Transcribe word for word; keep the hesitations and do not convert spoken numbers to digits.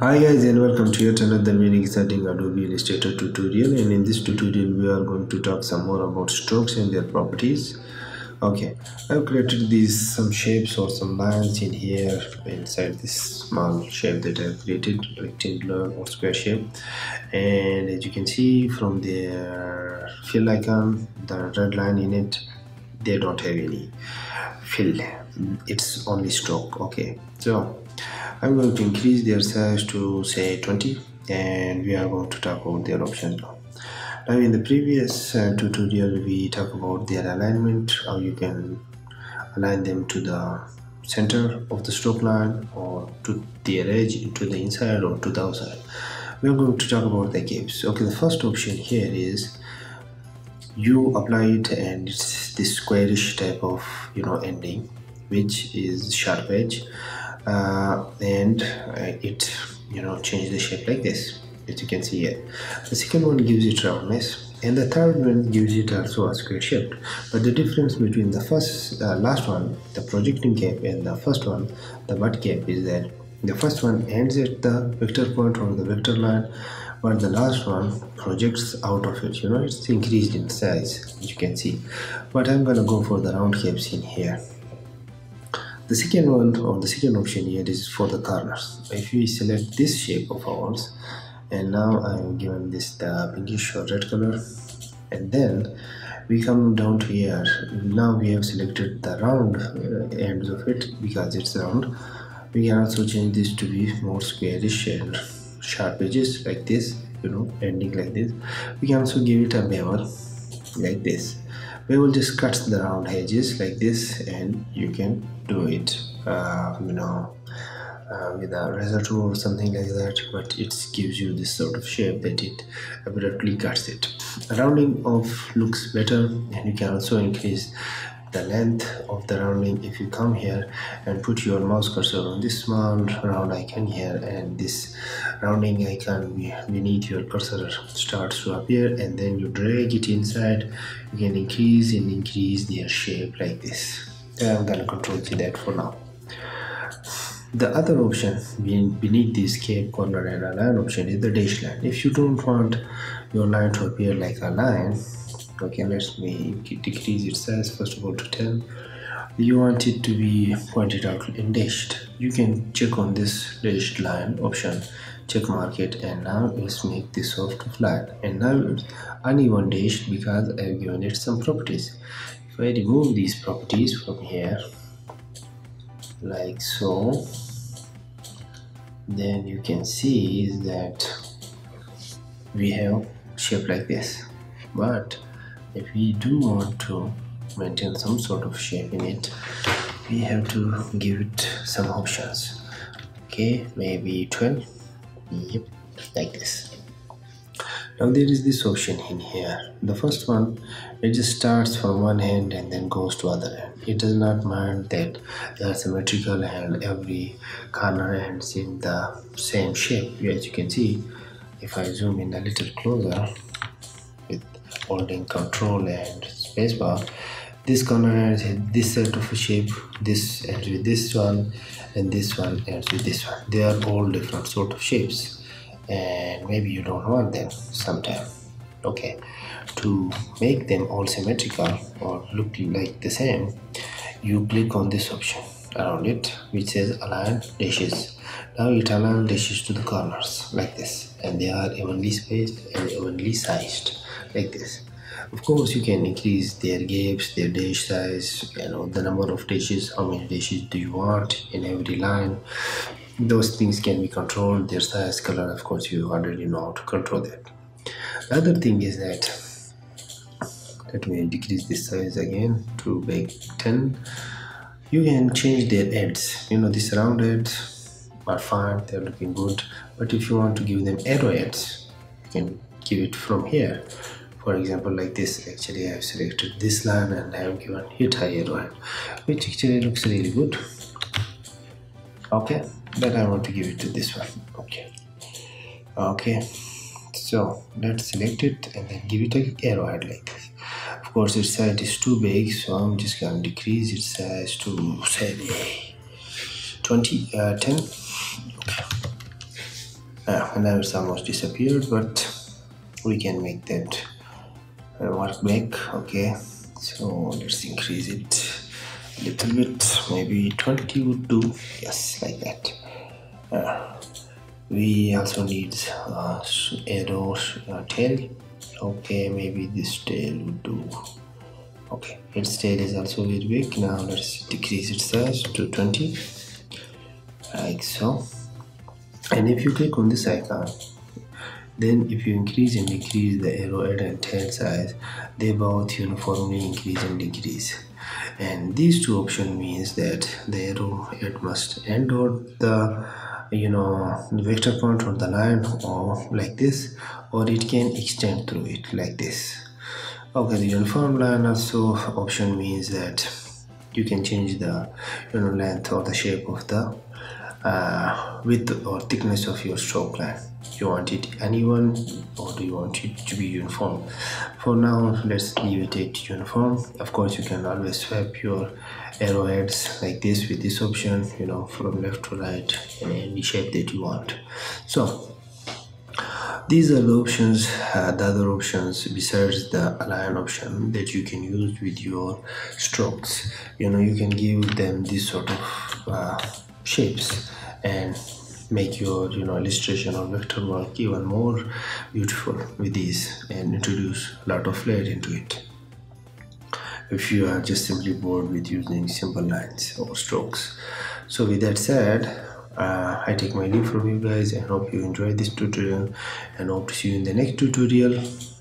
Hi guys, and welcome to yet another very exciting Adobe Illustrator tutorial. And in this tutorial we are going to talk some more about strokes and their properties. Okay, I've created these some shapes or some lines in here inside this small shape that I've created, rectangular or square shape. And as you can see from the fill icon, the red line in it, they don't have any fill, it's only stroke. Okay, so I'm going to increase their size to say twenty, and we are going to talk about their options now. Now in the previous uh, tutorial we talked about their alignment, how you can align them to the center of the stroke line or to their edge, to the inside or to the outside. We are going to talk about the gaps. Okay, the first option here is you apply it, and it's this squarish type of, you know, ending which is sharp edge. Uh, and uh, it, you know, change the shape like this, as you can see here. The second one gives it roundness, and the third one gives it also a square shape. But the difference between the first uh, last one, the projecting gap, and the first one, the butt gap, is that the first one ends at the vector point or the vector line, but the last one projects out of it. You know, it's increased in size, as you can see. But I'm gonna go for the round gaps in here. The second one, or the second option here, is for the corners. If we select this shape of ours, and now I'm given this the pinkish or red color, and then we come down to here. Now we have selected the round ends of it because it's round. We can also change this to be more squarish and sharp edges like this, you know, ending like this. We can also give it a bevel like this. We will just cut the round edges like this, and you can do it uh, you know uh, with a razor tool or something like that, but it gives you this sort of shape that it abruptly cuts it. Rounding off looks better, and you can also increase the length of the rounding if you come here and put your mouse cursor on this small round icon here, and this rounding icon beneath your cursor starts to appear, and then you drag it inside. You can increase and increase their shape like this. I'm gonna control G that for now. The other option beneath this cape, corner, and align option is the dash line. If you don't want your line to appear like a line, okay, let me decrease its size first of all to ten. You want it to be pointed out and dashed. You can check on this dashed line option, check mark it, and now let's make this soft line. And now it's uneven dashed because I've given it some properties. If I remove these properties from here, like so, then you can see is that we have shape like this. But if we do want to maintain some sort of shape in it, we have to give it some options. Okay, maybe twelve, yep, like this. Now there is this option in here. The first one, it just starts from one end and then goes to other end. It does not mind that they are symmetrical and every corner ends in the same shape. As you can see, if I zoom in a little closer, holding control and spacebar, this corner ends with this set of a shape, this ends with this one, and this one ends with this one. They are all different sort of shapes, and maybe you don't want them sometime. Okay, to make them all symmetrical or look like the same, you click on this option around it which says align dashes. Now it aligns dashes to the corners like this, and they are evenly spaced and evenly sized like this. Of course you can increase their gaps, their dash size, you know, the number of dashes, how many dashes do you want in every line. Those things can be controlled. Their size, color, of course you already know how to control that. The other thing is that, let me decrease this size again to make ten. You can change their ends. You know, these round ends are fine, they're looking good, but if you want to give them arrowheads, you can give it from here. For example, like this. Actually, I've selected this line and I have given it higher one, which actually looks really good. Okay, but I want to give it to this one. Okay, okay. So let's select it and then give it an arrowhead like this. Of course, its size is too big, so I'm just gonna decrease its size to say twenty, uh, ten. Okay. Uh, and now it's almost disappeared, but we can make that uh, work back. Okay, so let's increase it a little bit, maybe twenty would do. Yes, like that. Uh, we also need uh, arrow uh, tail. Okay, maybe this tail would do. Okay, its tail is also very big. Now let's decrease its size to twenty, like so. And if you click on this icon, then if you increase and decrease the arrowhead and tail size, they both uniformly increase and decrease. And these two options means that the arrowhead must end on the, you know, the vector point or the line, or like this, or it can extend through it like this. Okay, the uniform line also option means that you can change the, you know, length or the shape of the uh, width or thickness of your stroke line. You want it uneven or do you want it to be uniform? For now, let's leave it at uniform. Of course, you can always swap your arrowheads like this with this option, you know, from left to right in any shape that you want. So these are the options, uh, the other options besides the align option that you can use with your strokes. You know, you can give them this sort of uh, shapes and make your, you know, illustration or vector work even more beautiful with these, and introduce a lot of flair into it if you are just simply bored with using simple lines or strokes. So with that said, uh, I take my leave from you guys and hope you enjoyed this tutorial, and hope to see you in the next tutorial.